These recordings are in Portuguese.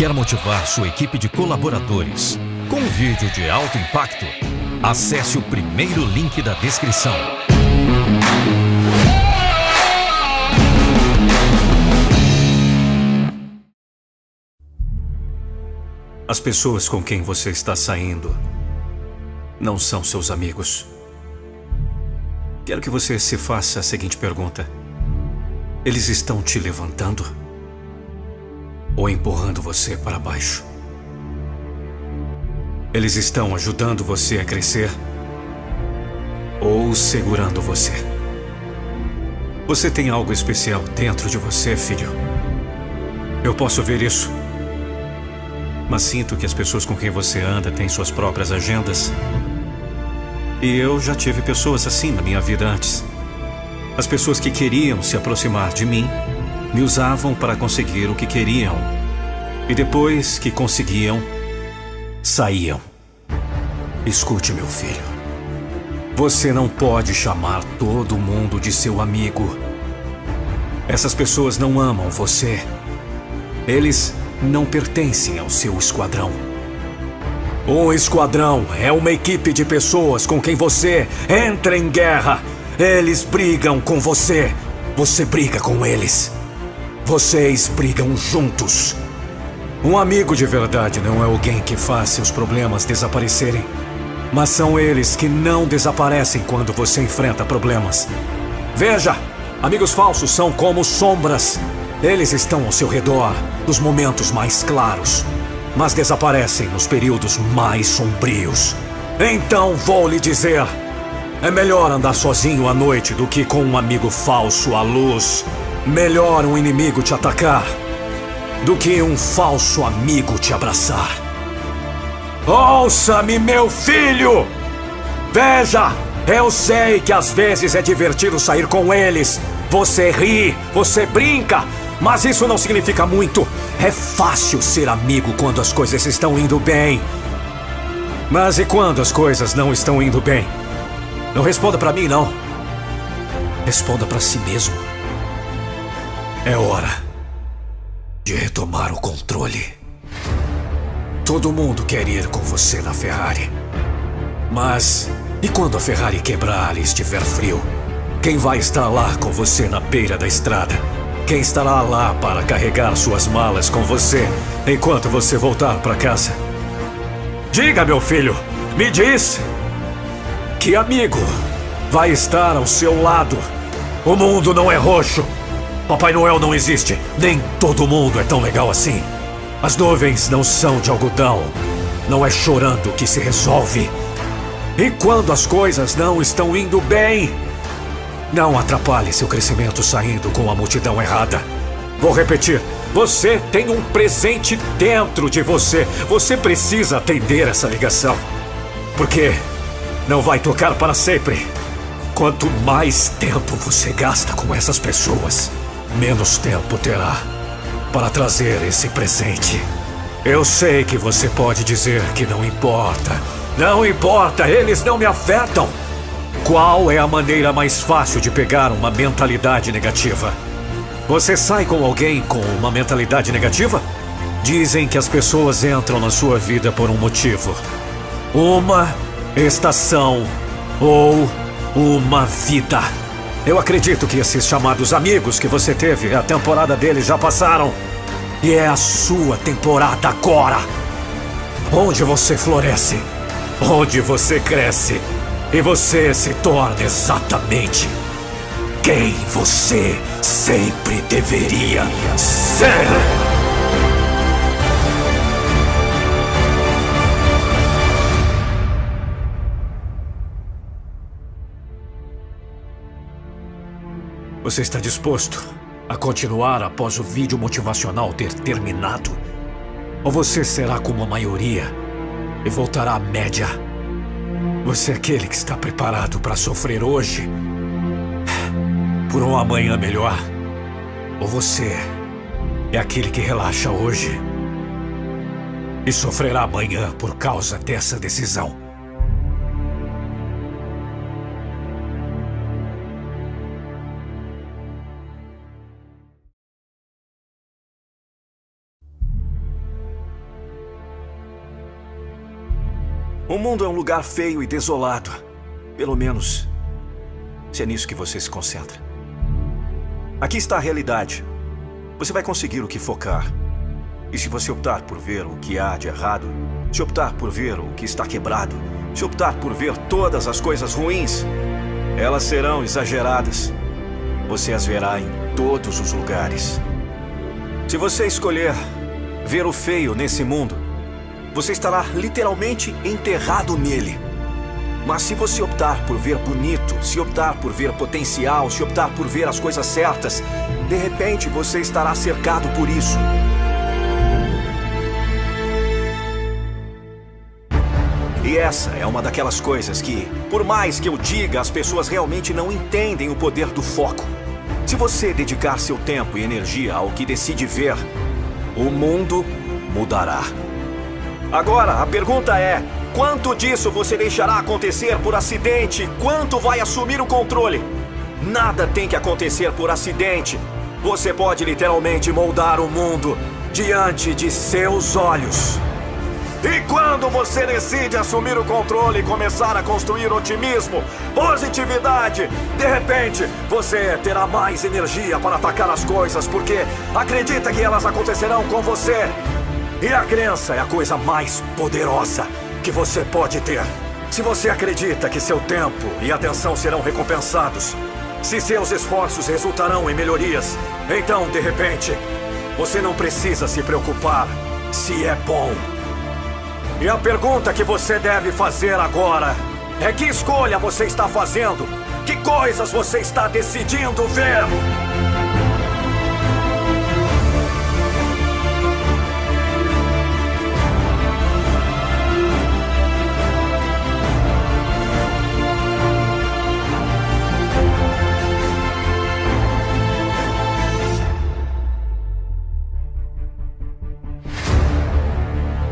Quer motivar sua equipe de colaboradores com um vídeo de alto impacto? Acesse o primeiro link da descrição. As pessoas com quem você está saindo não são seus amigos. Quero que você se faça a seguinte pergunta: eles estão te levantando ou empurrando você para baixo? Eles estão ajudando você a crescer ou segurando você? Você tem algo especial dentro de você, filho. Eu posso ver isso. Mas sinto que as pessoas com quem você anda têm suas próprias agendas. E eu já tive pessoas assim na minha vida antes. As pessoas que queriam se aproximar de mim me usavam para conseguir o que queriam. E depois que conseguiam, saíam. Escute, meu filho. Você não pode chamar todo mundo de seu amigo. Essas pessoas não amam você. Eles não pertencem ao seu esquadrão. Um esquadrão é uma equipe de pessoas com quem você entra em guerra. Eles brigam com você. Você briga com eles. Vocês brigam juntos. Um amigo de verdade não é alguém que faz seus problemas desaparecerem, mas são eles que não desaparecem quando você enfrenta problemas. Veja, amigos falsos são como sombras. Eles estão ao seu redor nos momentos mais claros, mas desaparecem nos períodos mais sombrios. Então vou lhe dizer: é melhor andar sozinho à noite do que com um amigo falso à luz. Melhor um inimigo te atacar do que um falso amigo te abraçar. Ouça-me, meu filho! Veja, eu sei que às vezes é divertido sair com eles. Você ri, você brinca. Mas isso não significa muito. É fácil ser amigo quando as coisas estão indo bem. Mas e quando as coisas não estão indo bem? Não responda pra mim, não. Responda pra si mesmo. É hora de retomar o controle. Todo mundo quer ir com você na Ferrari. Mas e quando a Ferrari quebrar e estiver frio? Quem vai estar lá com você na beira da estrada? Quem estará lá para carregar suas malas com você enquanto você voltar para casa? Diga, meu filho, me diz que amigo vai estar ao seu lado. O mundo não é roxo. Papai Noel não existe. Nem todo mundo é tão legal assim. As nuvens não são de algodão. Não é chorando que se resolve. E quando as coisas não estão indo bem, não atrapalhe seu crescimento saindo com a multidão errada. Vou repetir. Você tem um presente dentro de você. Você precisa atender essa ligação, porque não vai tocar para sempre. Quanto mais tempo você gasta com essas pessoas, menos tempo terá para trazer esse presente. Eu sei que você pode dizer que não importa. Não importa, eles não me afetam. Qual é a maneira mais fácil de pegar uma mentalidade negativa? Você sai com alguém com uma mentalidade negativa? Dizem que as pessoas entram na sua vida por um motivo. Uma estação ou uma vida. Eu acredito que esses chamados amigos que você teve, a temporada deles já passaram. E é a sua temporada agora. Onde você floresce, onde você cresce. E você se torna exatamente quem você sempre deveria ser. Você está disposto a continuar após o vídeo motivacional ter terminado? Ou você será como a maioria e voltará à média? Você é aquele que está preparado para sofrer hoje por um amanhã melhor? Ou você é aquele que relaxa hoje e sofrerá amanhã por causa dessa decisão? O mundo é um lugar feio e desolado. Pelo menos, se é nisso que você se concentra. Aqui está a realidade. Você vai conseguir o que focar. E se você optar por ver o que há de errado, se optar por ver o que está quebrado, se optar por ver todas as coisas ruins, elas serão exageradas. Você as verá em todos os lugares. Se você escolher ver o feio nesse mundo, você estará literalmente enterrado nele. Mas se você optar por ver bonito, se optar por ver potencial, se optar por ver as coisas certas, de repente você estará cercado por isso. E essa é uma daquelas coisas que, por mais que eu diga, as pessoas realmente não entendem o poder do foco. Se você dedicar seu tempo e energia ao que decide ver, o mundo mudará. Agora, a pergunta é: quanto disso você deixará acontecer por acidente? Quanto vai assumir o controle? Nada tem que acontecer por acidente. Você pode literalmente moldar o mundo diante de seus olhos. E quando você decide assumir o controle e começar a construir otimismo, positividade, de repente você terá mais energia para atacar as coisas, porque acredita que elas acontecerão com você. E a crença é a coisa mais poderosa que você pode ter. Se você acredita que seu tempo e atenção serão recompensados, se seus esforços resultarão em melhorias, então, de repente, você não precisa se preocupar se é bom. E a pergunta que você deve fazer agora é: que escolha você está fazendo? Que coisas você está decidindo ver?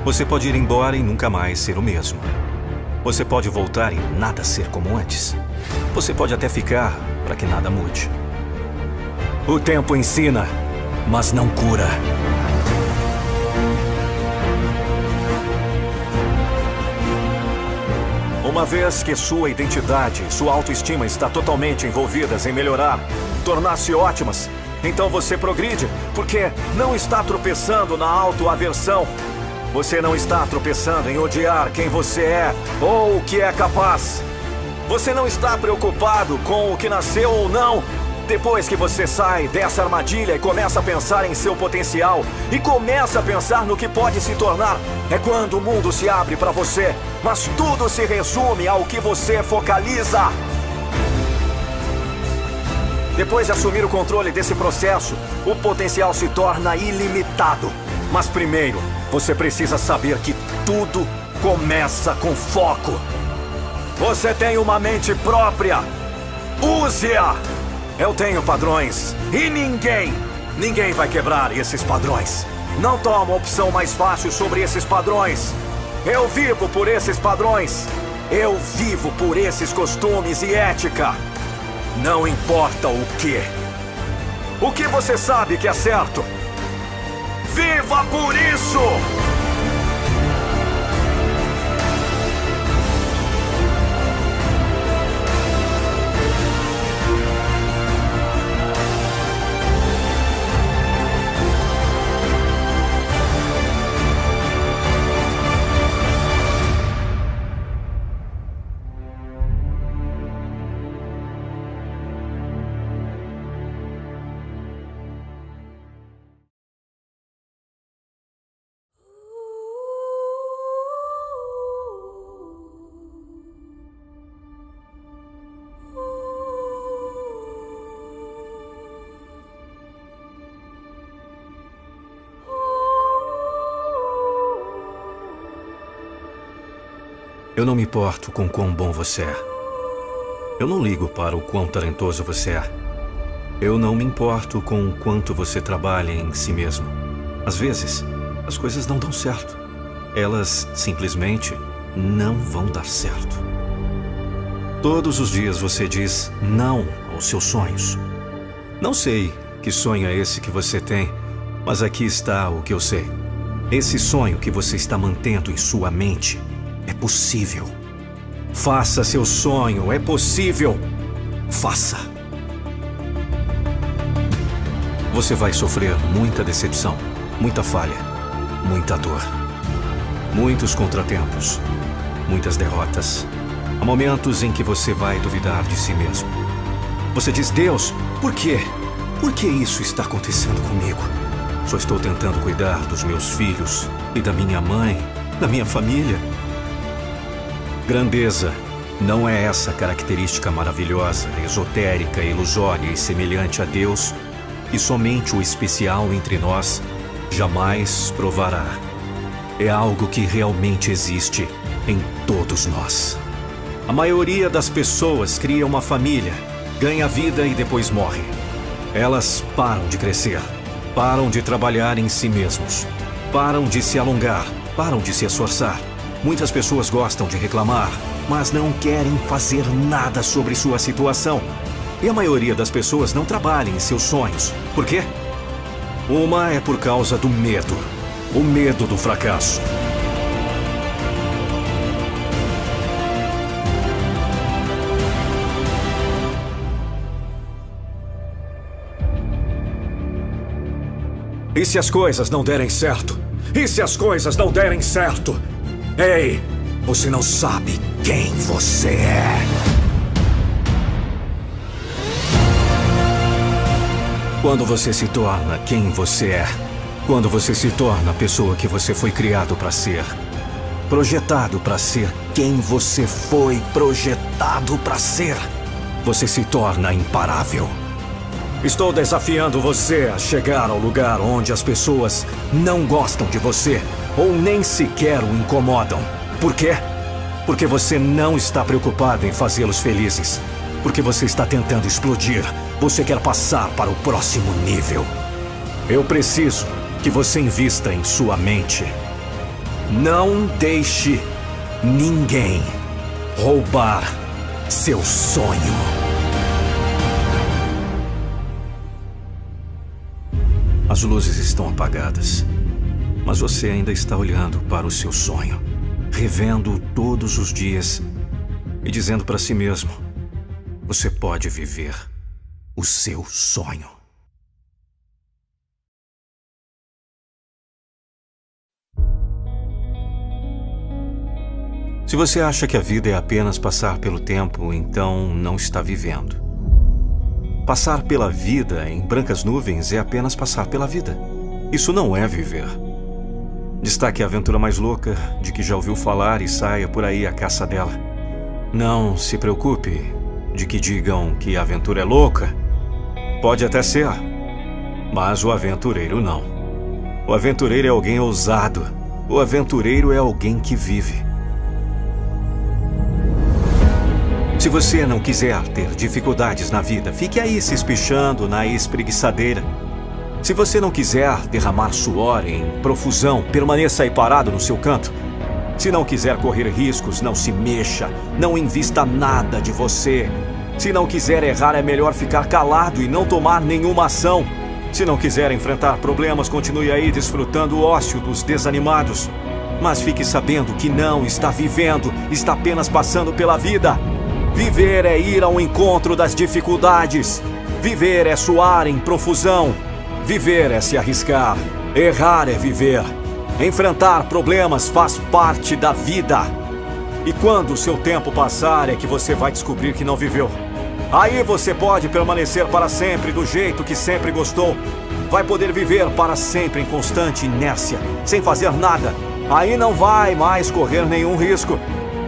Você pode ir embora e nunca mais ser o mesmo. Você pode voltar e nada ser como antes. Você pode até ficar para que nada mude. O tempo ensina, mas não cura. Uma vez que sua identidade e sua autoestima estão totalmente envolvidas em melhorar, tornar-se ótimas, então você progride, porque não está tropeçando na autoaversão. Você não está tropeçando em odiar quem você é ou o que é capaz. Você não está preocupado com o que nasceu ou não. Depois que você sai dessa armadilha e começa a pensar em seu potencial e começa a pensar no que pode se tornar, é quando o mundo se abre para você. Mas tudo se resume ao que você focaliza. Depois de assumir o controle desse processo, o potencial se torna ilimitado. Mas primeiro, você precisa saber que tudo começa com foco. Você tem uma mente própria. Use-a! Eu tenho padrões e ninguém vai quebrar esses padrões. Não toma a opção mais fácil sobre esses padrões. Eu vivo por esses padrões. Eu vivo por esses costumes e ética. Não importa o quê. O que você sabe que é certo? Viva por isso! Eu não me importo com quão bom você é. Eu não ligo para o quão talentoso você é. Eu não me importo com o quanto você trabalha em si mesmo. Às vezes, as coisas não dão certo. Elas simplesmente não vão dar certo. Todos os dias você diz não aos seus sonhos. Não sei que sonho é esse que você tem, mas aqui está o que eu sei. Esse sonho que você está mantendo em sua mente É possível. Faça seu sonho. É possível. Faça. Você vai sofrer muita decepção, muita falha, muita dor, muitos contratempos, muitas derrotas. Há momentos em que você vai duvidar de si mesmo. Você diz: Deus, por quê? Por que isso está acontecendo comigo? Só estou tentando cuidar dos meus filhos e da minha mãe, da minha família. Grandeza não é essa característica maravilhosa, esotérica, ilusória e semelhante a Deus, e somente o especial entre nós jamais provará. É algo que realmente existe em todos nós. A maioria das pessoas cria uma família, ganha vida e depois morre. Elas param de crescer, param de trabalhar em si mesmos, param de se alongar, param de se esforçar. Muitas pessoas gostam de reclamar, mas não querem fazer nada sobre sua situação. E a maioria das pessoas não trabalha em seus sonhos. Por quê? Uma é por causa do medo. O medo do fracasso. E se as coisas não derem certo? E se as coisas não derem certo? Ei, você não sabe quem você é. Quando você se torna quem você é, quando você se torna a pessoa que você foi criado para ser, projetado para ser, quem você foi projetado para ser, você se torna imparável. Estou desafiando você a chegar ao lugar onde as pessoas não gostam de você ou nem sequer o incomodam. Por quê? Porque você não está preocupado em fazê-los felizes. Porque você está tentando explodir. Você quer passar para o próximo nível. Eu preciso que você invista em sua mente. Não deixe ninguém roubar seu sonho. As luzes estão apagadas, mas você ainda está olhando para o seu sonho, revendo-o todos os dias e dizendo para si mesmo: você pode viver o seu sonho. Se você acha que a vida é apenas passar pelo tempo, então não está vivendo. Passar pela vida em brancas nuvens é apenas passar pela vida. Isso não é viver. Destaque a aventura mais louca de que já ouviu falar e saia por aí à caça dela. Não se preocupe de que digam que a aventura é louca. Pode até ser, mas o aventureiro não. O aventureiro é alguém ousado. O aventureiro é alguém que vive. Se você não quiser ter dificuldades na vida, fique aí se espichando na espreguiçadeira. Se você não quiser derramar suor em profusão, permaneça aí parado no seu canto. Se não quiser correr riscos, não se mexa, não invista nada de você. Se não quiser errar, é melhor ficar calado e não tomar nenhuma ação. Se não quiser enfrentar problemas, continue aí desfrutando o ócio dos desanimados. Mas fique sabendo que não está vivendo, está apenas passando pela vida. Viver é ir ao encontro das dificuldades. Viver é suar em profusão. Viver é se arriscar. Errar é viver. Enfrentar problemas faz parte da vida. E quando o seu tempo passar é que você vai descobrir que não viveu. Aí você pode permanecer para sempre do jeito que sempre gostou. Vai poder viver para sempre em constante inércia, sem fazer nada. Aí não vai mais correr nenhum risco.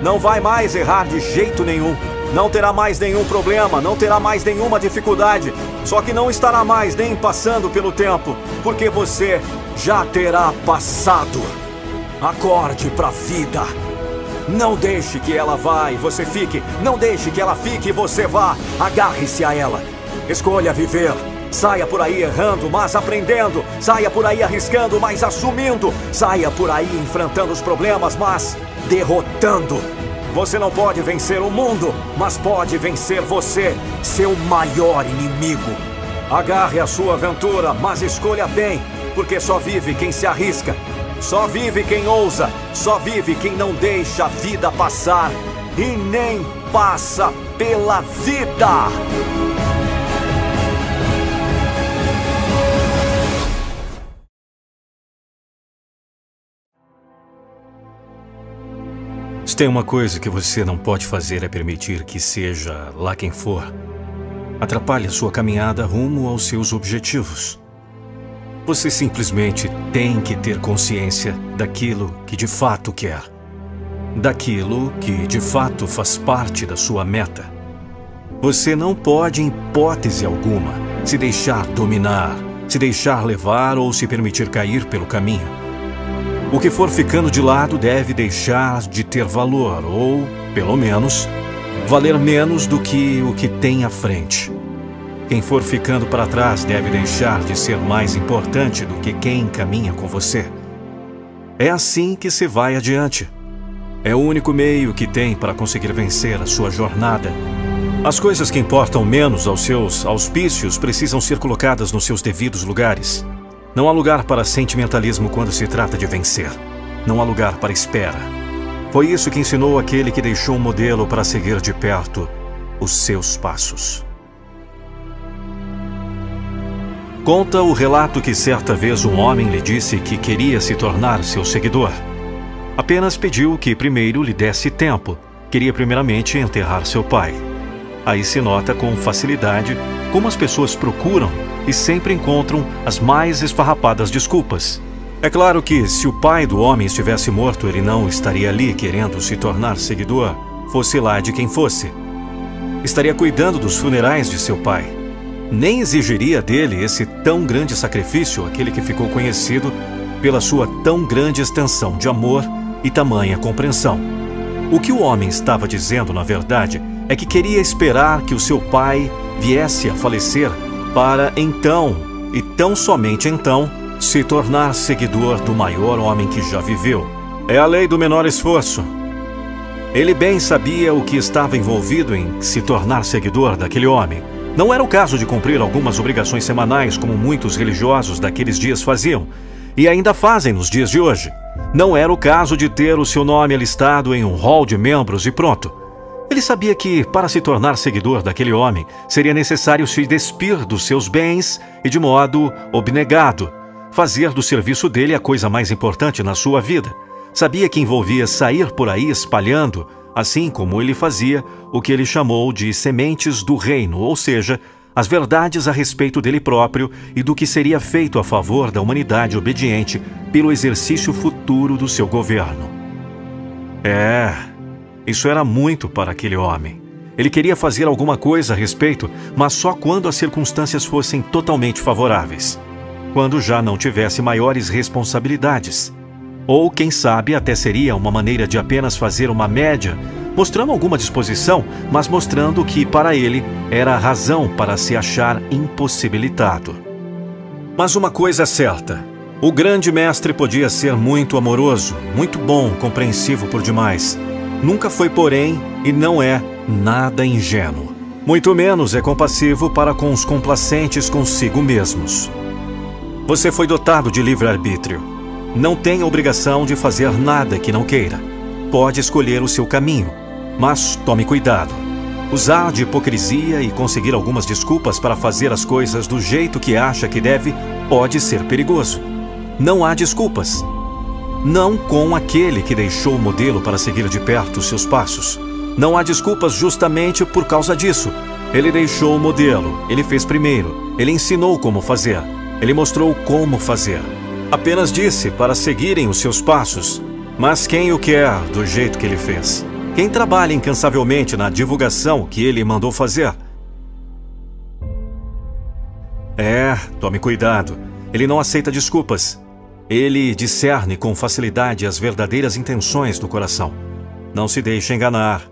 Não vai mais errar de jeito nenhum. Não terá mais nenhum problema, não terá mais nenhuma dificuldade. Só que não estará mais nem passando pelo tempo, porque você já terá passado. Acorde para a vida. Não deixe que ela vá e você fique. Não deixe que ela fique e você vá. Agarre-se a ela. Escolha viver. Saia por aí errando, mas aprendendo. Saia por aí arriscando, mas assumindo. Saia por aí enfrentando os problemas, mas derrotando. Você não pode vencer o mundo, mas pode vencer você, seu maior inimigo. Agarre a sua aventura, mas escolha bem, porque só vive quem se arrisca. Só vive quem ousa. Só vive quem não deixa a vida passar e nem passa pela vida. Se tem uma coisa que você não pode fazer é permitir que seja lá quem for atrapalhe a sua caminhada rumo aos seus objetivos. Você simplesmente tem que ter consciência daquilo que de fato quer, daquilo que de fato faz parte da sua meta. Você não pode, em hipótese alguma, se deixar dominar, se deixar levar ou se permitir cair pelo caminho. O que for ficando de lado deve deixar de ter valor ou, pelo menos, valer menos do que o que tem à frente. Quem for ficando para trás deve deixar de ser mais importante do que quem caminha com você. É assim que se vai adiante. É o único meio que tem para conseguir vencer a sua jornada. As coisas que importam menos aos seus auspícios precisam ser colocadas nos seus devidos lugares. Não há lugar para sentimentalismo quando se trata de vencer. Não há lugar para espera. Foi isso que ensinou aquele que deixou um modelo para seguir de perto os seus passos. Conta o relato que certa vez um homem lhe disse que queria se tornar seu seguidor. Apenas pediu que primeiro lhe desse tempo. Queria primeiramente enterrar seu pai. Aí se nota com facilidade como as pessoas procuram e sempre encontram as mais esfarrapadas desculpas. É claro que se o pai do homem estivesse morto, ele não estaria ali querendo se tornar seguidor, fosse lá de quem fosse. Estaria cuidando dos funerais de seu pai. Nem exigiria dele esse tão grande sacrifício, aquele que ficou conhecido pela sua tão grande extensão de amor e tamanha compreensão. O que o homem estava dizendo, na verdade, é que queria esperar que o seu pai viesse a falecer para então, e tão somente então, se tornar seguidor do maior homem que já viveu. É a lei do menor esforço. Ele bem sabia o que estava envolvido em se tornar seguidor daquele homem. Não era o caso de cumprir algumas obrigações semanais, como muitos religiosos daqueles dias faziam, e ainda fazem nos dias de hoje. Não era o caso de ter o seu nome alistado em um hall de membros e pronto. Ele sabia que, para se tornar seguidor daquele homem, seria necessário se despir dos seus bens e, de modo abnegado, fazer do serviço dele a coisa mais importante na sua vida. Sabia que envolvia sair por aí espalhando, assim como ele fazia, o que ele chamou de sementes do reino, ou seja, as verdades a respeito dele próprio e do que seria feito a favor da humanidade obediente pelo exercício futuro do seu governo. É, isso era muito para aquele homem. Ele queria fazer alguma coisa a respeito, mas só quando as circunstâncias fossem totalmente favoráveis, quando já não tivesse maiores responsabilidades. Ou, quem sabe, até seria uma maneira de apenas fazer uma média, mostrando alguma disposição, mas mostrando que, para ele, era a razão para se achar impossibilitado. Mas uma coisa é certa, o grande mestre podia ser muito amoroso, muito bom, compreensivo por demais. Nunca foi, porém, e não é, nada ingênuo. Muito menos é compassivo para com os complacentes consigo mesmos. Você foi dotado de livre-arbítrio. Não tem a obrigação de fazer nada que não queira. Pode escolher o seu caminho, mas tome cuidado. Usar de hipocrisia e conseguir algumas desculpas para fazer as coisas do jeito que acha que deve pode ser perigoso. Não há desculpas. Não com aquele que deixou o modelo para seguir de perto os seus passos. Não há desculpas justamente por causa disso. Ele deixou o modelo, ele fez primeiro, ele ensinou como fazer, ele mostrou como fazer. Apenas disse para seguirem os seus passos, mas quem o quer do jeito que ele fez? Quem trabalha incansavelmente na divulgação que ele mandou fazer? É, tome cuidado. Ele não aceita desculpas. Ele discerne com facilidade as verdadeiras intenções do coração. Não se deixe enganar.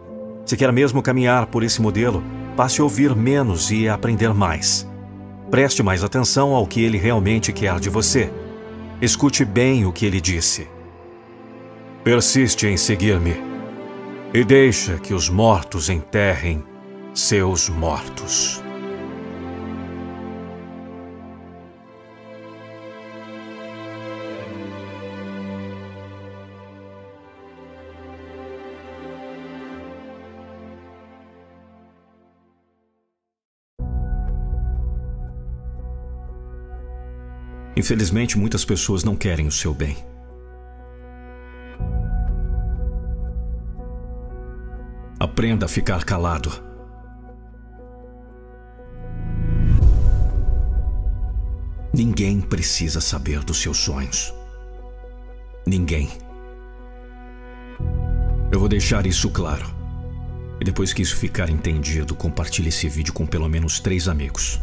Se quer mesmo caminhar por esse modelo, passe a ouvir menos e a aprender mais. Preste mais atenção ao que ele realmente quer de você. Escute bem o que ele disse. Persiste em seguir-me e deixa que os mortos enterrem seus mortos. Infelizmente, muitas pessoas não querem o seu bem. Aprenda a ficar calado. Ninguém precisa saber dos seus sonhos. Ninguém. Eu vou deixar isso claro. E depois que isso ficar entendido, compartilhe esse vídeo com pelo menos 3 amigos.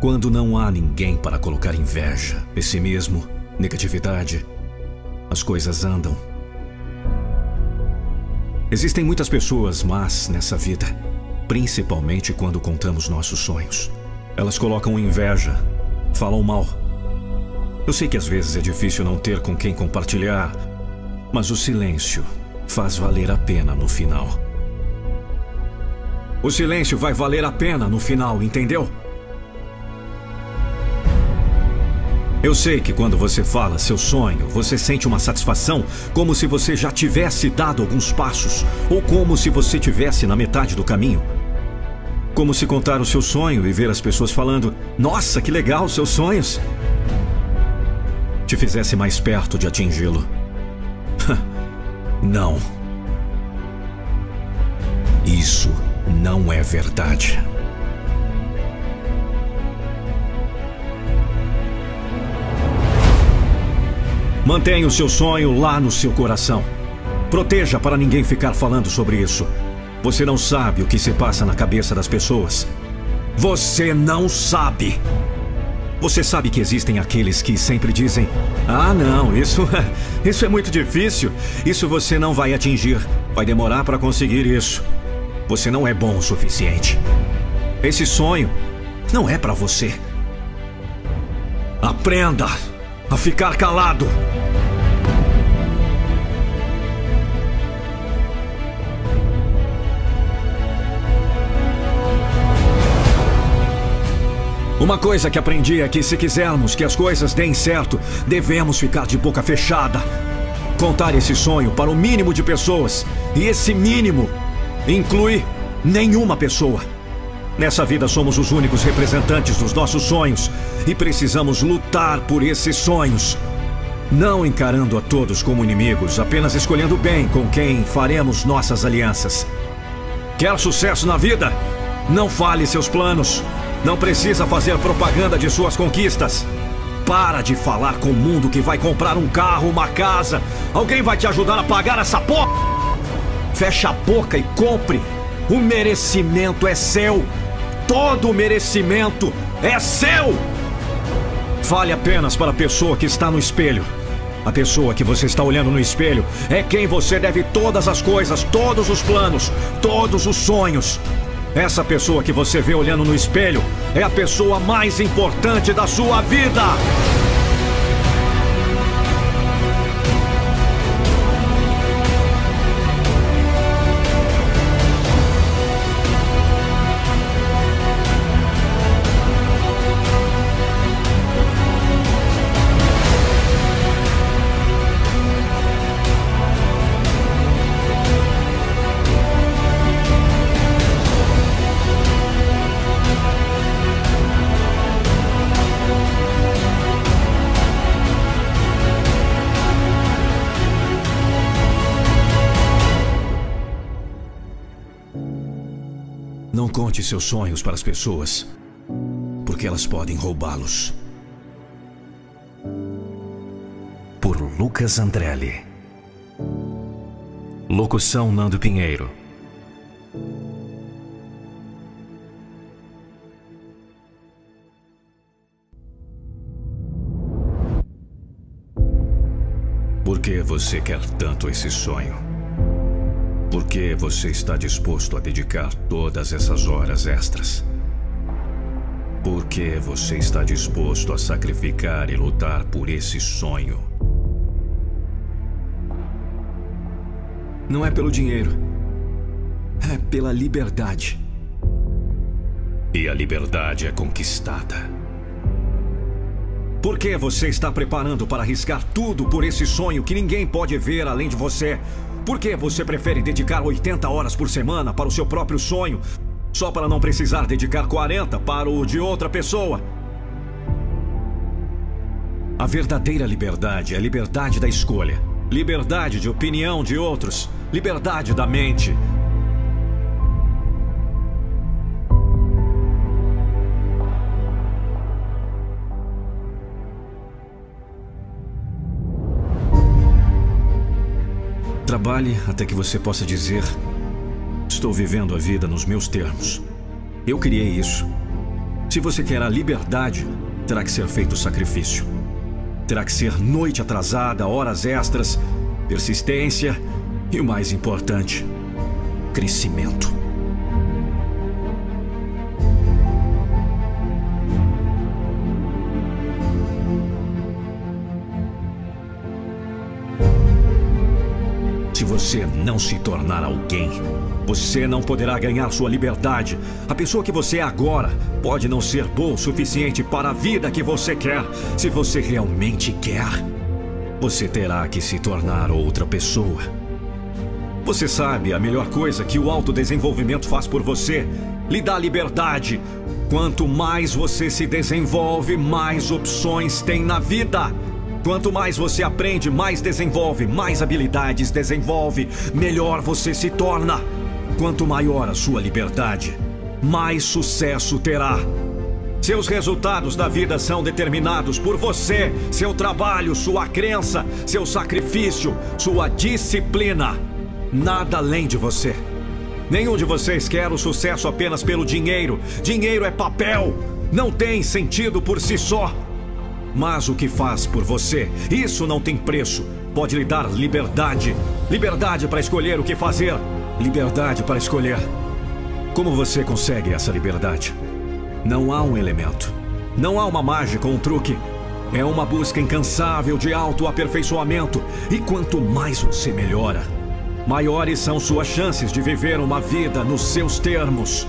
Quando não há ninguém para colocar inveja, pessimismo, negatividade, as coisas andam. Existem muitas pessoas más nessa vida, principalmente quando contamos nossos sonhos. Elas colocam inveja, falam mal. Eu sei que às vezes é difícil não ter com quem compartilhar, mas o silêncio faz valer a pena no final. O silêncio vai valer a pena no final, entendeu? Eu sei que quando você fala seu sonho, você sente uma satisfação como se você já tivesse dado alguns passos, ou como se você tivesse na metade do caminho. Como se contar o seu sonho e ver as pessoas falando, nossa, que legal, seus sonhos, te fizesse mais perto de atingi-lo. Não. Isso não é verdade. Mantenha o seu sonho lá no seu coração. Proteja para ninguém ficar falando sobre isso. Você não sabe o que se passa na cabeça das pessoas. Você não sabe. Você sabe que existem aqueles que sempre dizem: ah, não, isso é muito difícil. Isso você não vai atingir. Vai demorar para conseguir isso. Você não é bom o suficiente. Esse sonho não é para você. Aprenda a ficar calado. Uma coisa que aprendi é que se quisermos que as coisas deem certo, devemos ficar de boca fechada. Contar esse sonho para o mínimo de pessoas, e esse mínimo inclui nenhuma pessoa. Nessa vida somos os únicos representantes dos nossos sonhos e precisamos lutar por esses sonhos. Não encarando a todos como inimigos, apenas escolhendo bem com quem faremos nossas alianças. Quer sucesso na vida? Não fale seus planos. Não precisa fazer propaganda de suas conquistas. Para de falar com o mundo que vai comprar um carro, uma casa. Alguém vai te ajudar a pagar essa porra. Fecha a boca e compre. O merecimento é seu. Todo o merecimento é seu. Fale apenas para a pessoa que está no espelho. A pessoa que você está olhando no espelho é quem você deve todas as coisas, todos os planos, todos os sonhos. Essa pessoa que você vê olhando no espelho é a pessoa mais importante da sua vida. Não conte seus sonhos para as pessoas, porque elas podem roubá-los. Por Lucas Andreli. Locução: Nando Pinheiro. Por que você quer tanto esse sonho? Por que você está disposto a dedicar todas essas horas extras? Por que você está disposto a sacrificar e lutar por esse sonho? Não é pelo dinheiro. É pela liberdade. E a liberdade é conquistada. Por que você está preparando para arriscar tudo por esse sonho que ninguém pode ver além de você? Por que você prefere dedicar 80 horas por semana para o seu próprio sonho, só para não precisar dedicar 40 para o de outra pessoa? A verdadeira liberdade é a liberdade da escolha, liberdade de opinião de outros, liberdade da mente. Trabalhe até que você possa dizer: estou vivendo a vida nos meus termos. Eu criei isso. Se você quer a liberdade, terá que ser feito sacrifício. Terá que ser noite atrasada, horas extras, persistência e, o mais importante, crescimento. Se você não se tornar alguém, você não poderá ganhar sua liberdade. A pessoa que você é agora pode não ser boa o suficiente para a vida que você quer. Se você realmente quer, você terá que se tornar outra pessoa. Você sabe a melhor coisa que o autodesenvolvimento faz por você? Lhe dá liberdade. Quanto mais você se desenvolve, mais opções tem na vida. Quanto mais você aprende, mais desenvolve, mais habilidades desenvolve, melhor você se torna. Quanto maior a sua liberdade, mais sucesso terá. Seus resultados da vida são determinados por você, seu trabalho, sua crença, seu sacrifício, sua disciplina. Nada além de você. Nenhum de vocês quer o sucesso apenas pelo dinheiro. Dinheiro é papel, não tem sentido por si só. Mas o que faz por você, isso não tem preço. Pode lhe dar liberdade. Liberdade para escolher o que fazer. Liberdade para escolher. Como você consegue essa liberdade? Não há um elemento. Não há uma mágica ou um truque. É uma busca incansável de autoaperfeiçoamento. E quanto mais você melhora, maiores são suas chances de viver uma vida nos seus termos.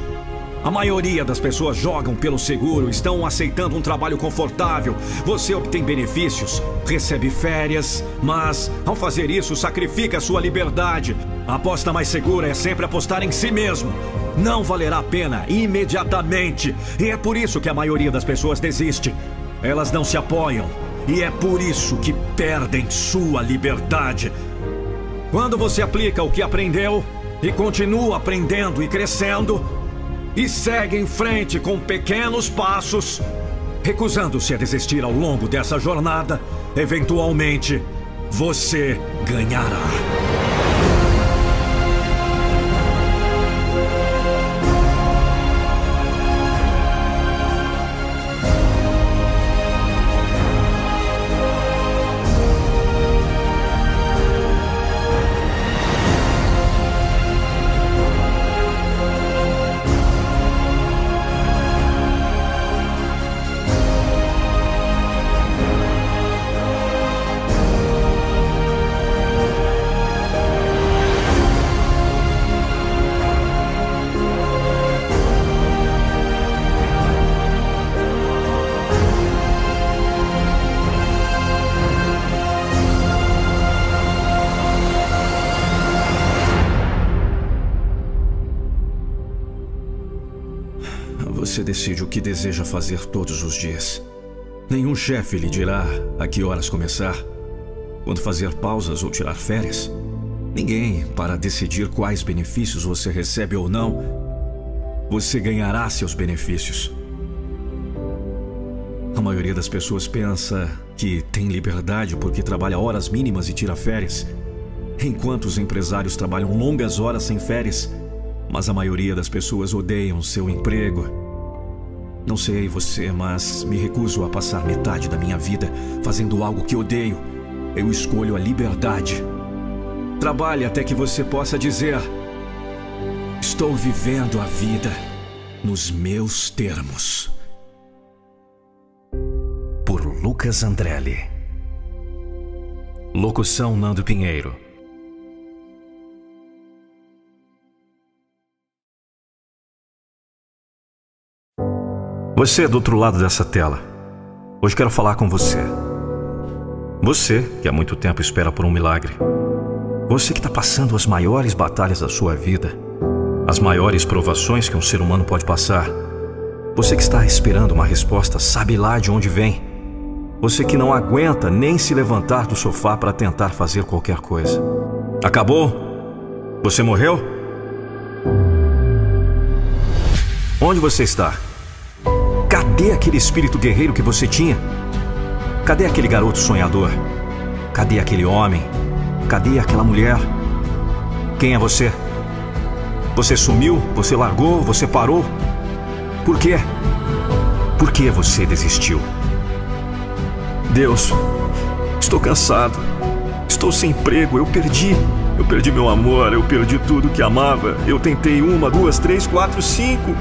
A maioria das pessoas jogam pelo seguro, estão aceitando um trabalho confortável. Você obtém benefícios, recebe férias, mas, ao fazer isso, sacrifica sua liberdade. A aposta mais segura é sempre apostar em si mesmo. Não valerá a pena imediatamente. E é por isso que a maioria das pessoas desiste. Elas não se apoiam. E é por isso que perdem sua liberdade. Quando você aplica o que aprendeu e continua aprendendo e crescendo, e segue em frente com pequenos passos, recusando-se a desistir ao longo dessa jornada, eventualmente você ganhará. Você decide o que deseja fazer todos os dias. Nenhum chefe lhe dirá a que horas começar, quando fazer pausas ou tirar férias. Ninguém para decidir quais benefícios você recebe ou não. Você ganhará seus benefícios. A maioria das pessoas pensa que tem liberdade porque trabalha horas mínimas e tira férias, enquanto os empresários trabalham longas horas sem férias. Mas a maioria das pessoas odeiam seu emprego. Não sei você, mas me recuso a passar metade da minha vida fazendo algo que odeio. Eu escolho a liberdade. Trabalhe até que você possa dizer: estou vivendo a vida nos meus termos. Por Lucas Andreli. Locução: Nando Pinheiro. Você do outro lado dessa tela, hoje quero falar com você. Você que há muito tempo espera por um milagre. Você que está passando as maiores batalhas da sua vida, as maiores provações que um ser humano pode passar. Você que está esperando uma resposta, sabe lá de onde vem. Você que não aguenta nem se levantar do sofá para tentar fazer qualquer coisa. Acabou? Você morreu? Onde você está? Cadê aquele espírito guerreiro que você tinha? Cadê aquele garoto sonhador? Cadê aquele homem? Cadê aquela mulher? Quem é você? Você sumiu? Você largou? Você parou? Por quê? Por que você desistiu? Deus, estou cansado. Estou sem emprego. Eu perdi meu amor. Eu perdi tudo que amava. Eu tentei 1, 2, 3, 4, 5,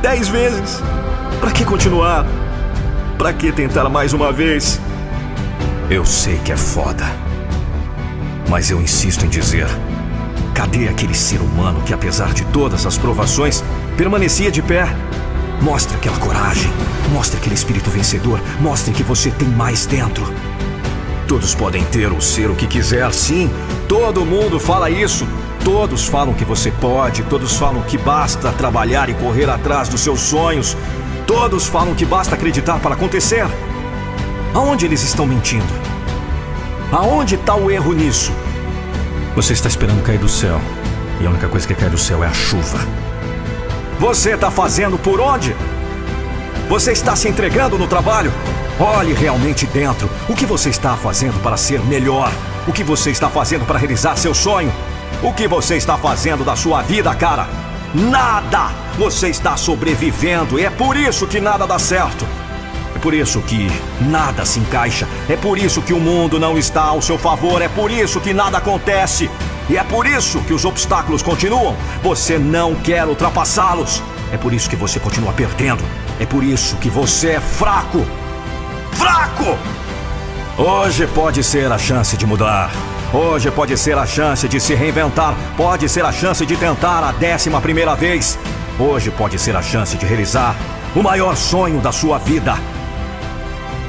10 vezes. Para que continuar? Para que tentar mais uma vez? Eu sei que é foda, mas eu insisto em dizer: cadê aquele ser humano que, apesar de todas as provações, permanecia de pé? Mostra aquela coragem, mostra aquele espírito vencedor, mostre que você tem mais dentro. Todos podem ter ou ser o que quiser, sim. Todo mundo fala isso. Todos falam que você pode, todos falam que basta trabalhar e correr atrás dos seus sonhos. Todos falam que basta acreditar para acontecer. Aonde eles estão mentindo? Aonde está o erro nisso? Você está esperando cair do céu, e a única coisa que cai do céu é a chuva. Você está fazendo por onde? Você está se entregando no trabalho? Olhe realmente dentro. O que você está fazendo para ser melhor? O que você está fazendo para realizar seu sonho? O que você está fazendo da sua vida, cara? Nada! Você está sobrevivendo. É por isso que nada dá certo. É por isso que nada se encaixa. É por isso que o mundo não está ao seu favor. É por isso que nada acontece. E é por isso que os obstáculos continuam. Você não quer ultrapassá-los. É por isso que você continua perdendo. É por isso que você é fraco. Fraco! Hoje pode ser a chance de mudar. Hoje pode ser a chance de se reinventar. Pode ser a chance de tentar a 11ª vez. Hoje pode ser a chance de realizar o maior sonho da sua vida.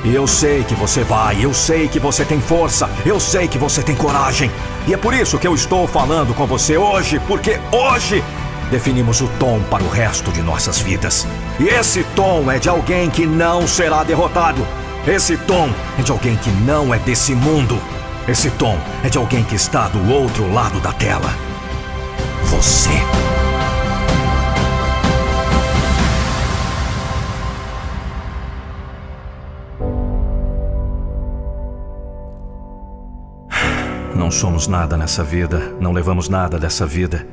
E eu sei que você vai, eu sei que você tem força, eu sei que você tem coragem. E é por isso que eu estou falando com você hoje, porque hoje definimos o tom para o resto de nossas vidas. E esse tom é de alguém que não será derrotado. Esse tom é de alguém que não é desse mundo. Esse tom é de alguém que está do outro lado da tela. Você. Não somos nada nessa vida, não levamos nada dessa vida.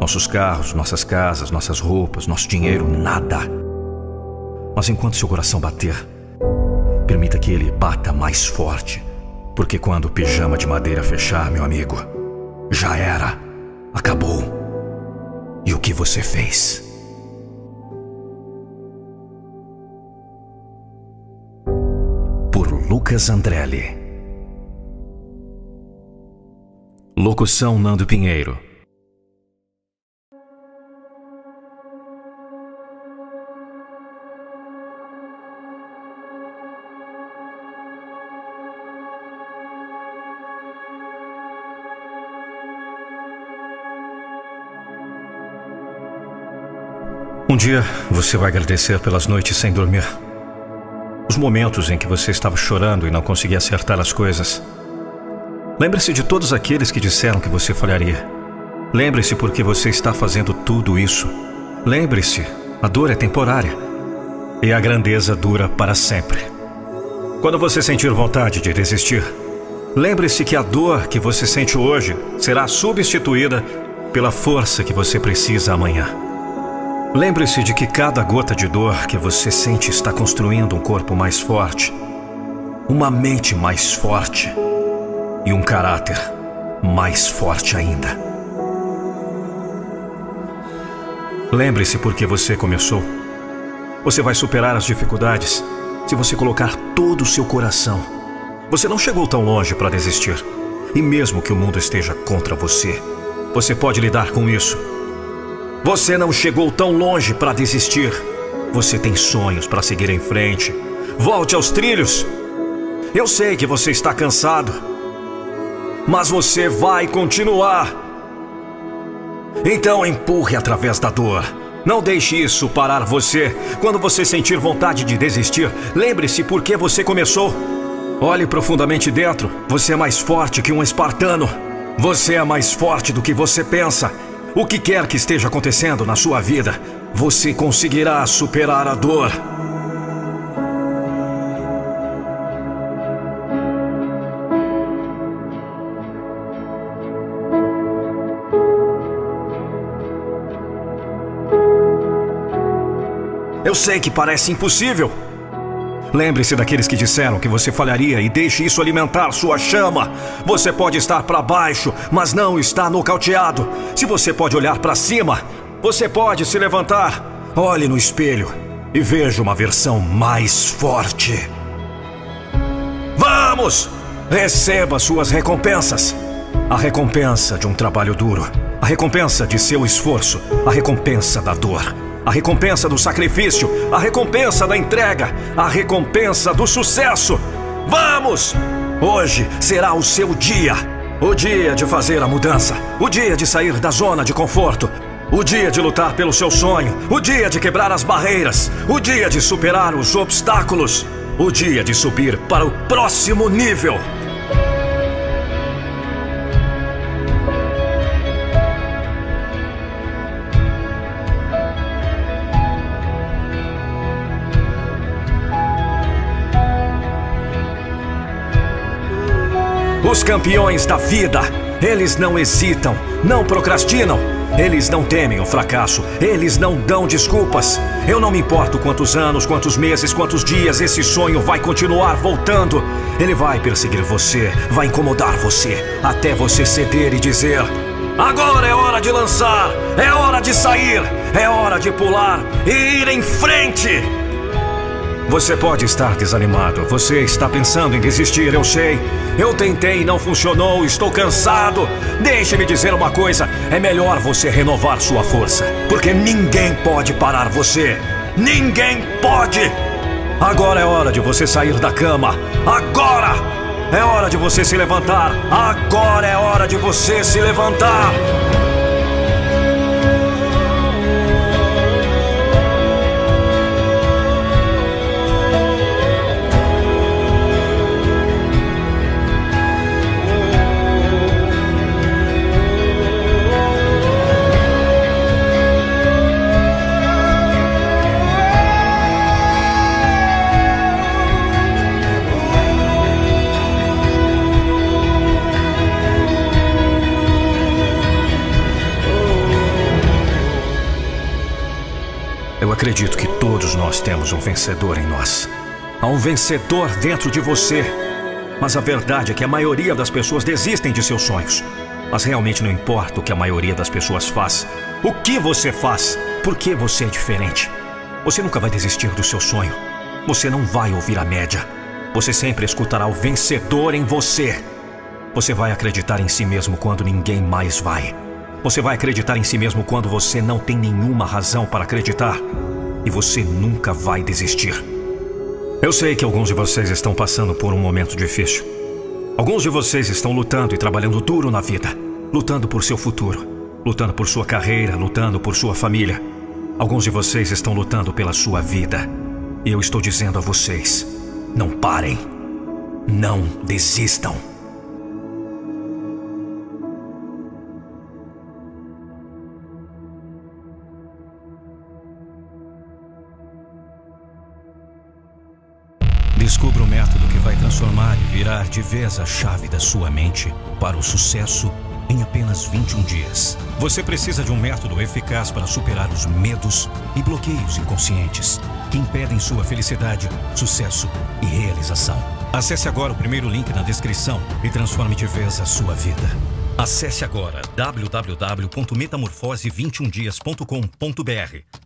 Nossos carros, nossas casas, nossas roupas, nosso dinheiro, nada. Mas enquanto seu coração bater, permita que ele bata mais forte. Porque quando o pijama de madeira fechar, meu amigo, já era, acabou. E o que você fez? Por Lucas Andreli. Locução: Nando Pinheiro. Um dia você vai agradecer pelas noites sem dormir, os momentos em que você estava chorando e não conseguia acertar as coisas. Lembre-se de todos aqueles que disseram que você falharia. Lembre-se porque você está fazendo tudo isso. Lembre-se, a dor é temporária e a grandeza dura para sempre. Quando você sentir vontade de desistir, lembre-se que a dor que você sente hoje será substituída pela força que você precisa amanhã. Lembre-se de que cada gota de dor que você sente está construindo um corpo mais forte, uma mente mais forte e um caráter mais forte ainda. Lembre-se porque você começou. Você vai superar as dificuldades se você colocar todo o seu coração. Você não chegou tão longe para desistir. E mesmo que o mundo esteja contra você, você pode lidar com isso. Você não chegou tão longe para desistir. Você tem sonhos para seguir em frente. Volte aos trilhos. Eu sei que você está cansado, mas você vai continuar. Então empurre através da dor. Não deixe isso parar você. Quando você sentir vontade de desistir, lembre-se por que você começou. Olhe profundamente dentro. Você é mais forte que um espartano. Você é mais forte do que você pensa. O que quer que esteja acontecendo na sua vida, você conseguirá superar a dor. Eu sei que parece impossível. Lembre-se daqueles que disseram que você falharia e deixe isso alimentar sua chama. Você pode estar para baixo, mas não está nocauteado. Se você pode olhar para cima, você pode se levantar. Olhe no espelho e veja uma versão mais forte. Vamos! Receba suas recompensas. A recompensa de um trabalho duro. A recompensa de seu esforço. A recompensa da dor. A recompensa do sacrifício, a recompensa da entrega, a recompensa do sucesso. Vamos! Hoje será o seu dia. O dia de fazer a mudança. O dia de sair da zona de conforto. O dia de lutar pelo seu sonho. O dia de quebrar as barreiras. O dia de superar os obstáculos. O dia de subir para o próximo nível. Os campeões da vida, eles não hesitam, não procrastinam, eles não temem o fracasso, eles não dão desculpas. Eu não me importo quantos anos, quantos meses, quantos dias esse sonho vai continuar voltando. Ele vai perseguir você, vai incomodar você, até você ceder e dizer: agora é hora de lançar, é hora de sair, é hora de pular e ir em frente. Você pode estar desanimado, você está pensando em desistir, eu sei. Eu tentei e não funcionou, estou cansado. Deixe-me dizer uma coisa, é melhor você renovar sua força. Porque ninguém pode parar você. Ninguém pode! Agora é hora de você sair da cama. Agora! É hora de você se levantar. Agora é hora de você se levantar. Eu acredito que todos nós temos um vencedor em nós. Há um vencedor dentro de você. Mas a verdade é que a maioria das pessoas desistem de seus sonhos. Mas realmente não importa o que a maioria das pessoas faz. O que você faz? Porque você é diferente. Você nunca vai desistir do seu sonho. Você não vai ouvir a média. Você sempre escutará o vencedor em você. Você vai acreditar em si mesmo quando ninguém mais vai. Você vai acreditar em si mesmo quando você não tem nenhuma razão para acreditar. E você nunca vai desistir. Eu sei que alguns de vocês estão passando por um momento difícil. Alguns de vocês estão lutando e trabalhando duro na vida. Lutando por seu futuro. Lutando por sua carreira. Lutando por sua família. Alguns de vocês estão lutando pela sua vida. E eu estou dizendo a vocês: não parem. Não desistam. Descubra o método que vai transformar e virar de vez a chave da sua mente para o sucesso em apenas 21 dias. Você precisa de um método eficaz para superar os medos e bloqueios inconscientes que impedem sua felicidade, sucesso e realização. Acesse agora o primeiro link na descrição e transforme de vez a sua vida. Acesse agora www.metamorfose21dias.com.br